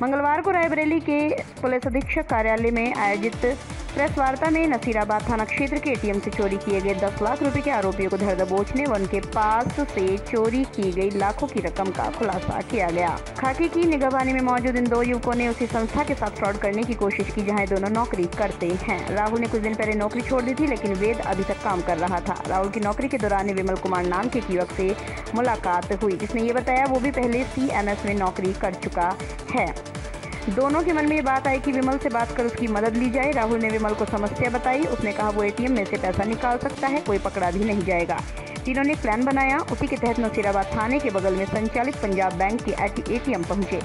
मंगलवार को रायबरेली के पुलिस अधीक्षक कार्यालय में आयोजित प्रेस वार्ता में नसीराबाद थाना क्षेत्र के एटीएम से चोरी किए गए 10 लाख रुपए के आरोपियों को धर दबोचने व उनके पास से चोरी की गई लाखों की रकम का खुलासा किया गया। खाकी की निगरानी में मौजूद इन दो युवकों ने उसी संस्था के साथ फ्रॉड करने की कोशिश की जहाँ दोनों नौकरी करते हैं। राहुल ने कुछ दिन पहले नौकरी छोड़ दी थी, लेकिन वेद अभी तक काम कर रहा था। राहुल की नौकरी के दौरान विमल कुमार नाम के एक युवक से मुलाकात हुई, जिसने ये बताया वो भी पहले CMS में नौकरी कर चुका है। दोनों के मन में ये बात आई कि विमल से बात कर उसकी मदद ली जाए। राहुल ने विमल को समस्या बताई। उसने कहा वो ATM में से पैसा निकाल सकता है, कोई पकड़ा भी नहीं जाएगा। तीनों ने प्लान बनाया। उसी के तहत नसीराबाद थाने के बगल में संचालित पंजाब बैंक के ATM पहुंचे।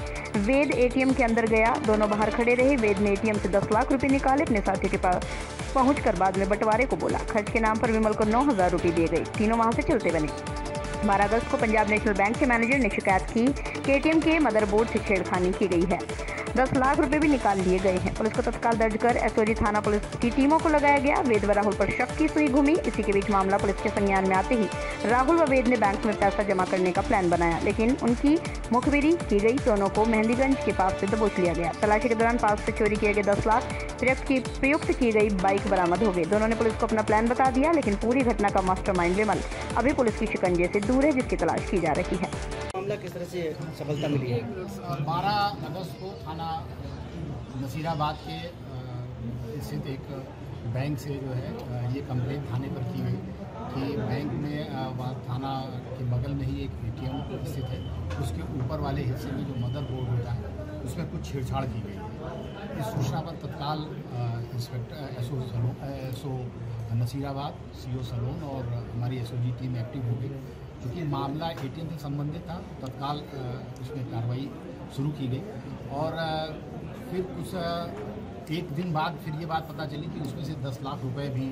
वेद ATM के अंदर गया, दोनों बाहर खड़े रहे। वेद ने ATM से 10 लाख रुपए निकाले, अपने साथी के पास पहुँच बाद में बंटवारे को बोला। खर्च के नाम पर विमल को 9,000 रुपये दिए गए। तीनों वहाँ से चलते बने। 12 अगस्त को पंजाब नेशनल बैंक के मैनेजर ने शिकायत की कि ATM के मदरबोर्ड से छेड़खानी की गई है। 10 लाख रुपए भी निकाल लिए गए हैं। पुलिस को तत्काल दर्ज कर SOG थाना पुलिस की टीमों को लगाया गया। वेद व राहुल पर शक की सुई घूमी। इसी के बीच मामला पुलिस के संज्ञान में आते ही राहुल व वेद ने बैंक में पैसा जमा करने का प्लान बनाया, लेकिन उनकी मुखबिरी की गई। दोनों को मेहंदीगंज के पास से दबोच लिया गया। तलाशी के दौरान पास से चोरी किए गए 10 लाख प्रयुक्त की गई बाइक बरामद हो गई। दोनों ने पुलिस को अपना प्लान बता दिया, लेकिन पूरी घटना का मास्टरमाइंड विमल अभी पुलिस की शिकंजे से दूर है, जिसकी तलाश की जा रही है। मामला किस तरह से सफलता मिली है? 12 अगस्त को थाना नसीराबाद के स्थित एक बैंक से जो है ये कंप्लेंट थाने पर की गई कि बैंक में थाना के बगल में ही एक ATM स्थित है, उसके ऊपर वाले हिस्से में जो मदर बोर्ड होता है उसमें कुछ छेड़छाड़ की गई है। इस सूचना पर तत्काल inspector SO Nasirabad CO Salon और हमारी SOG टीम एक्टिव हो गई। क्योंकि मामला ATM से संबंधित था, तत्काल उसमें कार्रवाई शुरू की गई और फिर कुछ एक दिन बाद फिर ये बात पता चली कि उसमें से 10 लाख रुपए भी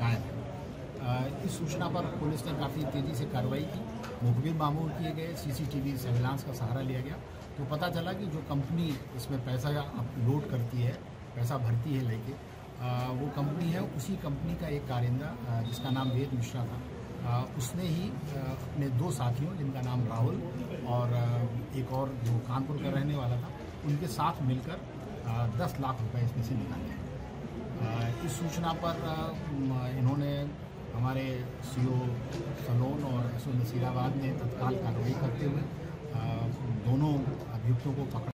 गायब है। इस सूचना पर पुलिस ने काफ़ी तेज़ी से कार्रवाई की। मुखबिर मामूल किए गए, CCTV सर्विलांस का सहारा लिया गया तो पता चला कि जो कंपनी इसमें पैसा अपलोड करती है, पैसा भरती है लेके, वो कंपनी है। उसी कंपनी का एक कारिंदा जिसका नाम वेद मिश्रा था, उसने ही अपने 2 साथियों जिनका नाम राहुल और एक और जो कानपुर का रहने वाला था, उनके साथ मिलकर 10 लाख रुपये इसमें से निकाले। इस सूचना पर इन्होंने हमारे CO सलोन और SO नसीराबाद ने तत्काल कार्रवाई करते हुए दोनों अभियुक्तों को पकड़ा।